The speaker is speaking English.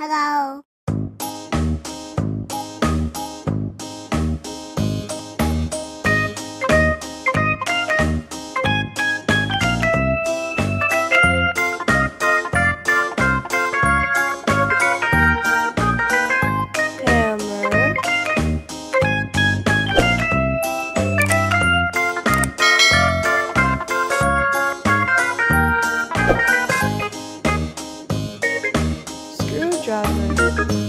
Hello. Screwdriver.